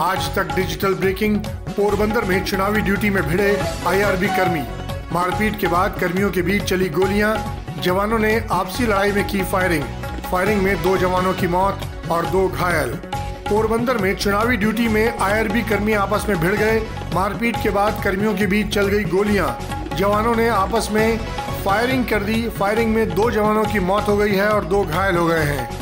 आज तक digital breaking. Porbandar में चुनावी ड्यूटी में भिड़े आईआरबी कर्मी, मारपीट के बाद कर्मियों के बीच चली गोलियां, जवानों ने आपसी लड़ाई में की फायरिंग। फायरिंग में 2 जवानों की मौत और 2 घायल। पोरबंदर में चुनावी ड्यूटी में आईआरबी कर्मी आपस में भिड़ गए। मारपीट के बाद कर्मियों के बीच चल गई गोलियाँ, जवानों ने आपस में फायरिंग कर दी। फायरिंग में 2 जवानों की मौत हो गई है और 2 घायल हो गए हैं।